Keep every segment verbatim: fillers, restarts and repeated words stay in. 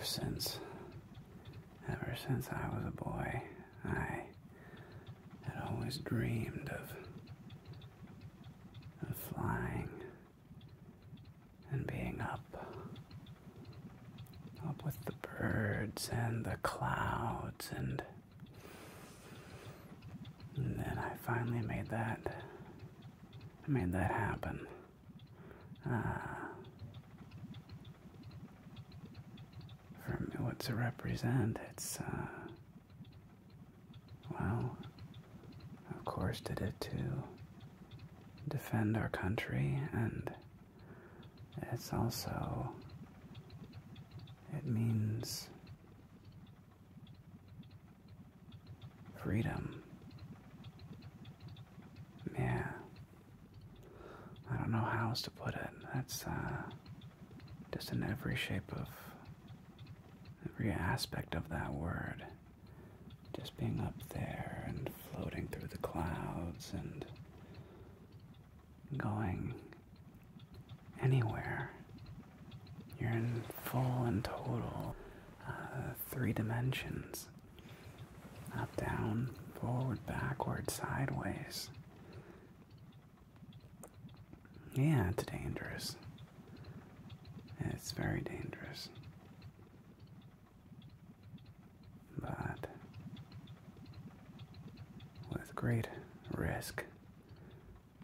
ever since, ever since I was a boy, I had always dreamed of, of flying and being up, up with the birds and the clouds, and, and then I finally made that, I made that happen. Ah. For me, what to represent, it's, uh, well, of course did it to defend our country, and it's also, it means freedom. Yeah. I don't know how else to put it. That's, uh, just in every shape of, every aspect of that word. Just being up there and floating through the clouds and going anywhere. You're in full and total uh, three dimensions. Up, down, forward, backward, sideways. Yeah, it's dangerous. It's very dangerous. But with great risk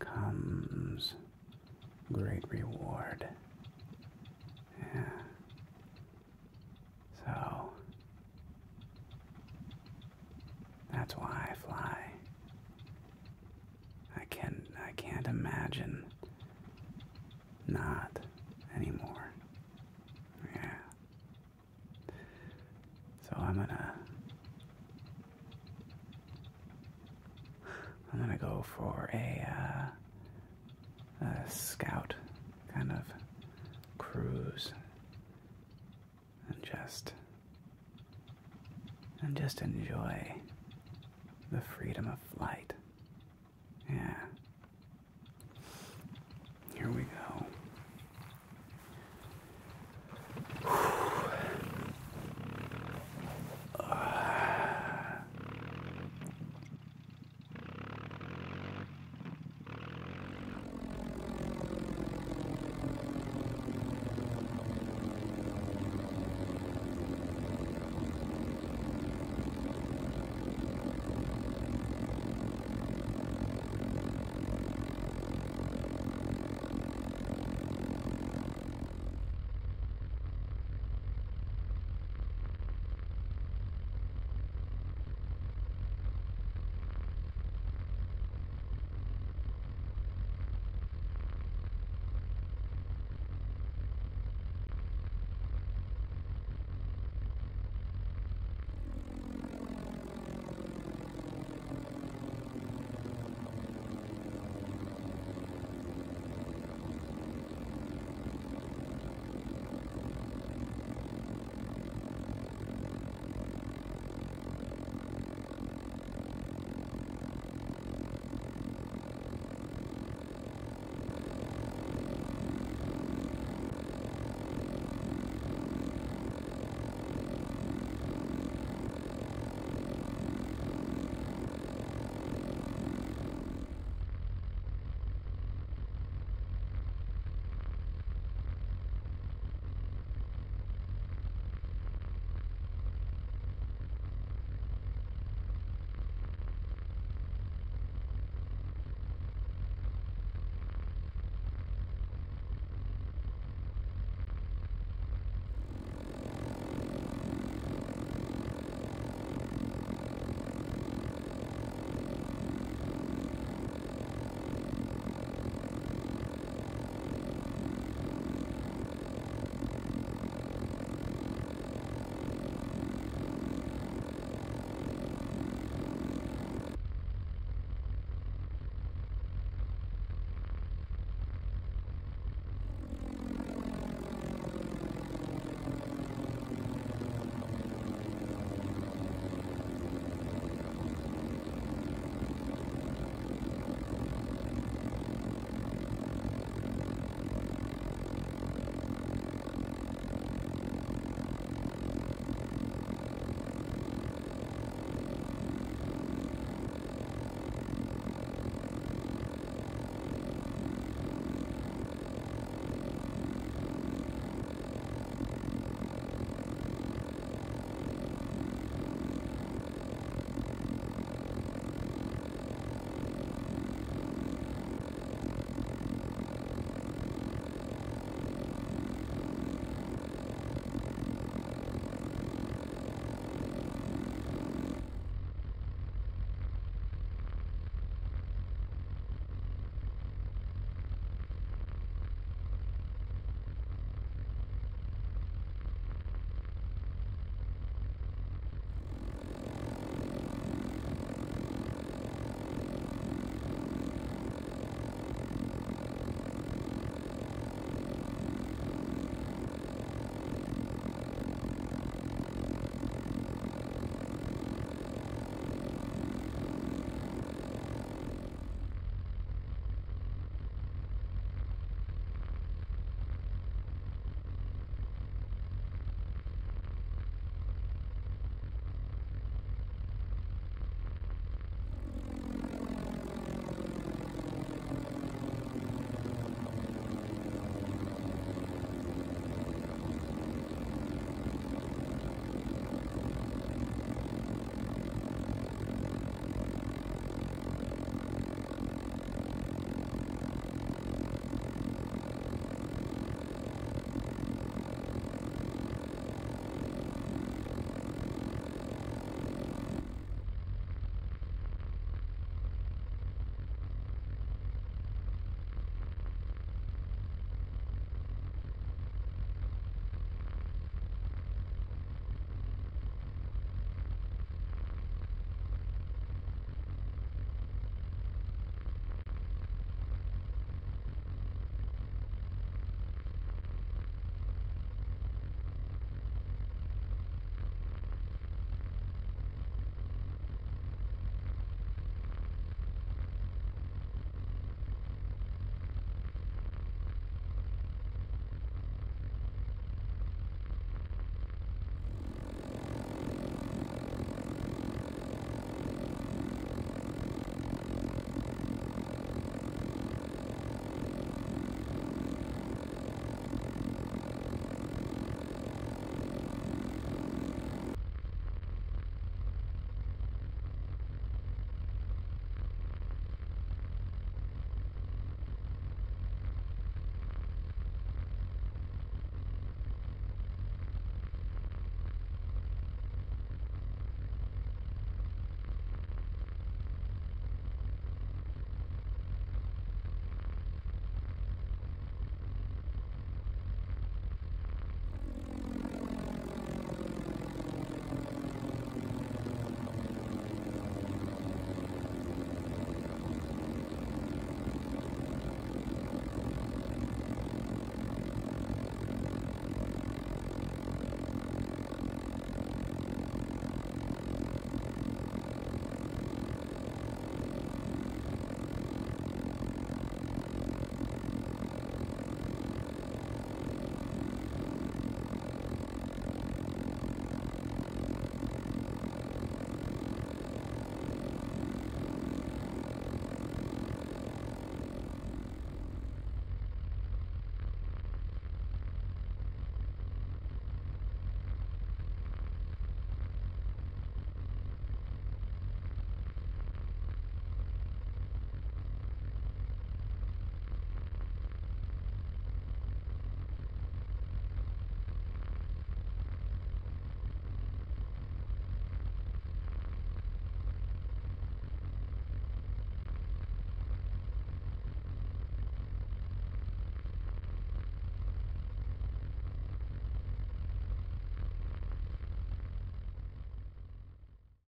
comes great reward. Yeah. So that's why I fly. I can I can't imagine not anymore. Yeah. So I'm gonna I'm gonna go for a uh, a scout kind of cruise and just and just enjoy the freedom of flight.